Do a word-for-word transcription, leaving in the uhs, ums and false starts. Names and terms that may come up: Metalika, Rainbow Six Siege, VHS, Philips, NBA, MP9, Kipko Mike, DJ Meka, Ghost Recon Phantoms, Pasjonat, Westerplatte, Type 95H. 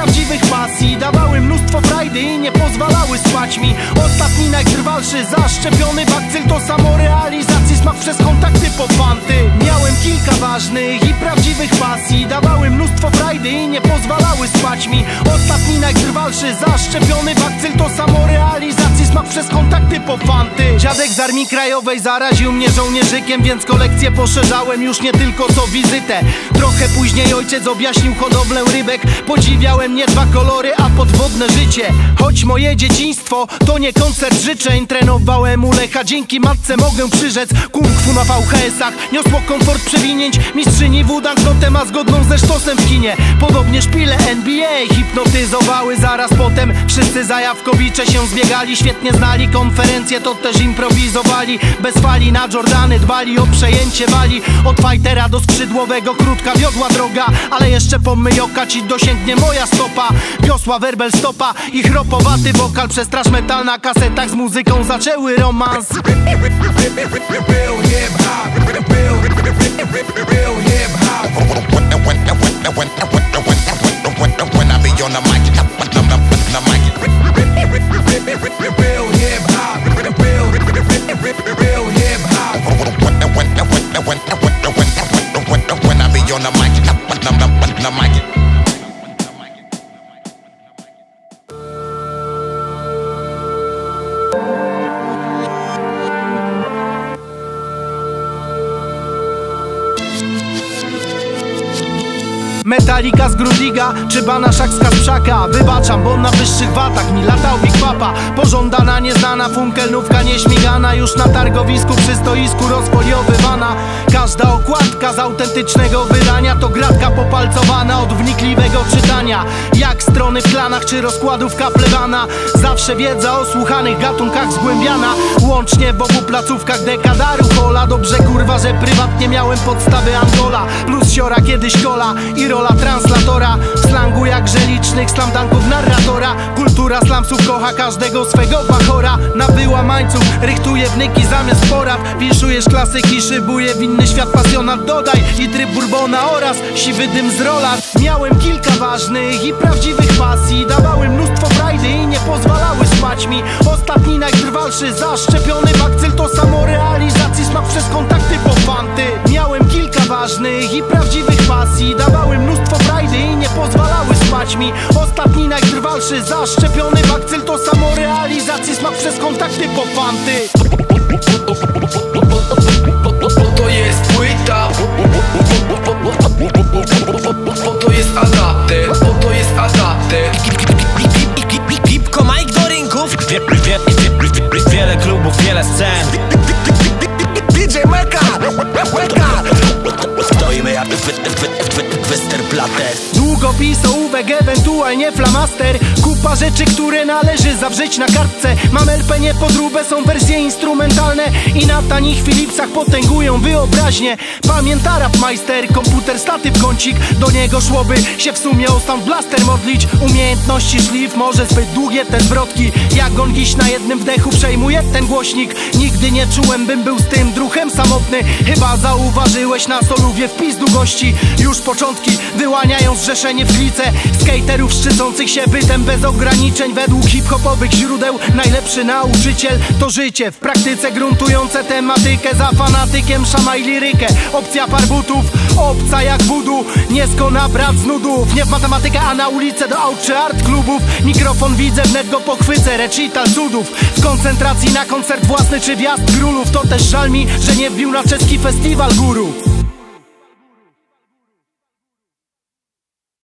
prawdziwych pasji, dawały mnóstwo frajdy i nie pozwalały spać mi. Ostatni najkrwalszy zaszczepiony bakcyl to samorealizacji, smak przez kontakty po fanty. Miałem kilka ważnych i prawdziwych pasji, dawały mnóstwo frajdy i nie pozwalały spać mi. Ostatni najkrwalszy zaszczepiony bakcyl to samorealizacji, smak przez kontakty po fanty. Dziadek z Armii Krajowej zaraził mnie żołnierzykiem, więc kolekcję poszerzałem już nie tylko co wizytę. Trochę później ojciec objaśnił hodowlę rybek, podziwiałem nie dwa kolory, a podwodne życie. Choć moje dzieciństwo to nie koncert życzeń, trenowałem u Lecha, dzięki matce mogę przyrzec. Kung fu na V H S-ach niosło komfort przewinięć, mistrzyni wudan z notem, a zgodną ze sztosem w kinie. Podobnie szpile N B A hipnotyzowały, zaraz potem wszyscy zajawkowicze się zbiegali. Świetnie znali konferencje, to też improwizowali, bez fali na Jordany dbali o przejęcie wali. Od fightera do skrzydłowego krótka wiodła droga, ale jeszcze pomyj oka, ci dosięgnie moja stopa. Wiosła, werbel, stopa i chropowaty wokal przez trash metal na kasetach z muzyką zaczęły romans. Metalika z Grudiga, czy Banaszak z Kasprzaka. Wybaczam, bo na wyższych watach mi latał Big Papa. Pożądana, nieznana, funkelnówka nieśmigana, już na targowisku przy stoisku rozfoliowywana. Każda okładka z autentycznego wydania to gratka popalcowana od wnikliwego czytania, jak strony w klanach czy rozkładówka plewana. Zawsze wiedza o słuchanych gatunkach zgłębiana, łącznie w obu placówkach dekadaru hola. Dobrze kurwa, że prywatnie miałem podstawy Angola, plus siora kiedyś kola i rola translatora. W slangu jakże licznych slamdanków narratora, kultura slamsów kocha każdego swego bachora. Nabyła mańców, rychtuje wnyki zamiast porad, winszujesz klasyki, szybuje w inny świat pasjonat. Dodaj i tryb Bourbona oraz siwy dym z rolat. Miałem kilka ważnych i prawdziwych pasji, dawały mnóstwo frajdy i nie pozwalały spać mi. Ostatni najtrwalszy zaszczepiony bakcyl to samorealizacji, smak przez kontakty po fanty. Miałem kilka ważnych i prawdziwych pasji, dawały mnóstwo frajdy i nie pozwalały spać mi. Ostatni najtrwalszy zaszczepiony bakcyl to samorealizacji, smak przez kontakty po fanty. Oto jest płyta, oto jest adapter, oto jest adapter. Kipko Mike do rynków, wiele klubów, wiele scen. D J Meka, stoimy jak Westerplatte. Długopis, ołówek, ewentualnie flamaster. Kupa rzeczy, które należy zawrzeć na kartce. Mam L P, nie podróbę, są wersje instrumentalne i na tanich Philipsach potęgują wyobraźnię. Pamięta rapmeister, komputer, statyw, kącik. Do niego szłoby się w sumie o Sound Blaster modlić. Umiejętności szlif, może zbyt długie te zwrotki. Jak on dziś na jednym wdechu przejmuje ten głośnik. Nigdy nie czułem, bym był z tym druhem samotny. Chyba zauważyłeś na solówie wpis długości. Już początki wyłaniają zrzeszenie w klice skaterów szczycących się bytem bez ograniczeń. Według hip-hopowych źródeł najlepszy nauczyciel to życie w praktyce gruntujące tematykę. Za fanatykiem szamaj lirykę, opcja par butów, obca jak wudu. Nieskona brat z nudów, nie w matematykę, a na ulicę do aut czy art klubów. Mikrofon widzę, wnet go pochwycę, recital cudów. W koncentracji na koncert własny czy wjazd królów. To też żal mi, że nie wbił na czeski festiwal guru.